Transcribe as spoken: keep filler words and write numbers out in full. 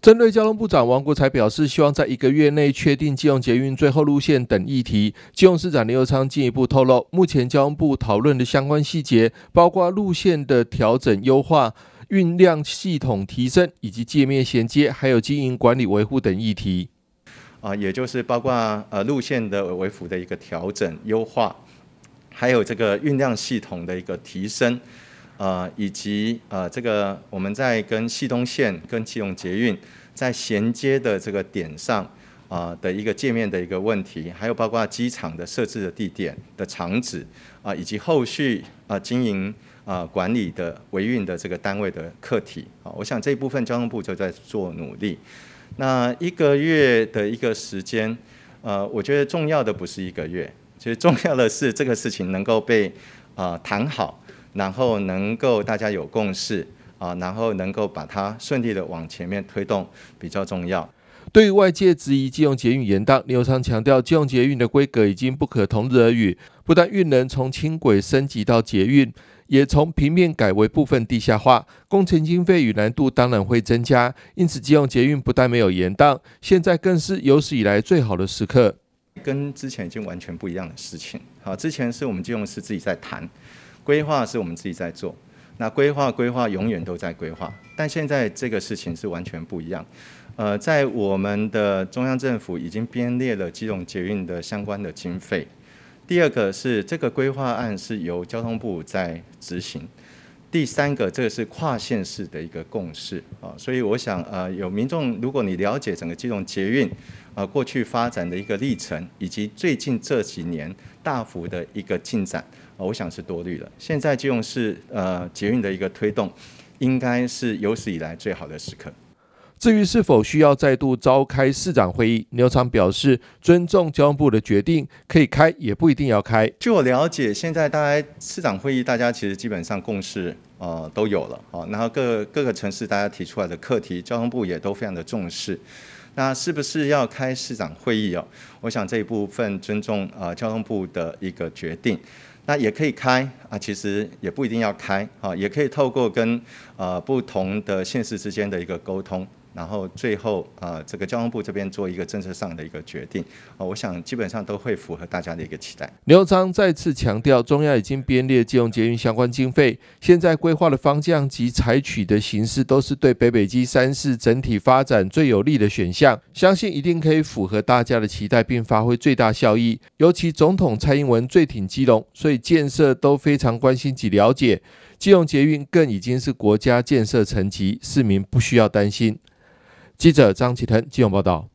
针对交通部长王国材表示，希望在一个月内确定基隆捷运最后路线等议题。基隆市长林右昌进一步透露，目前交通部讨论的相关细节，包括路线的调整优化、运量系统提升以及界面衔接，还有经营管理维护等议题。啊，也就是包括呃路线的维护的一个调整优化，还有这个运量系统的一个提升。 呃，以及呃，这个我们在跟汐东线、跟基隆捷运在衔接的这个点上啊、呃、的一个界面的一个问题，还有包括机场的设置的地点的场址啊、呃，以及后续啊、呃、经营啊、呃、管理的维运的这个单位的课题啊、呃，我想这一部分交通部就在做努力。那一个月的一个时间，呃，我觉得重要的不是一个月，其实重要的是这个事情能够被啊、呃、谈好。 然后能够大家有共识啊，然后能够把它顺利的往前面推动比较重要。对于外界质疑基隆捷运延宕，林右昌强调，基隆捷运的规格已经不可同日而语，不但运能从轻轨升级到捷运，也从平面改为部分地下化，工程经费与难度当然会增加。因此，基隆捷运不但没有延宕，现在更是有史以来最好的时刻。跟之前已经完全不一样的事情。好，之前是我们基隆市自己在谈。 规划是我们自己在做，那规划规划永远都在规划，但现在这个事情是完全不一样。呃，在我们的中央政府已经编列了基隆捷运的相关的经费。第二个是这个规划案是由交通部在执行。第三个，这个是跨县市的一个共识啊，所以我想呃，有民众如果你了解整个基隆捷运啊过去发展的一个历程，以及最近这几年大幅的一个进展。 我想是多虑了。现在基隆市呃捷运的一个推动，应该是有史以来最好的时刻。至于是否需要再度召开市长会议，林右昌表示尊重交通部的决定，可以开也不一定要开。据我了解，现在大概市长会议大家其实基本上共识呃都有了啊、哦，然后各各个城市大家提出来的课题，交通部也都非常的重视。 那是不是要开市长会议哦？我想这一部分尊重呃交通部的一个决定，那也可以开啊，其实也不一定要开啊，也可以透过跟呃不同的县市之间的一个沟通，然后最后呃这个交通部这边做一个政策上的一个决定啊，我想基本上都会符合大家的一个期待。林右昌再次强调，中央已经编列基隆捷运相关经费，现在规划的方向及采取的形式都是对北北基三市整体发展最有利的选项。 相信一定可以符合大家的期待，并发挥最大效益。尤其总统蔡英文最挺基隆，所以建设都非常关心及了解。基隆捷运更已经是国家建设层级，市民不需要担心。记者张启腾，基隆报道。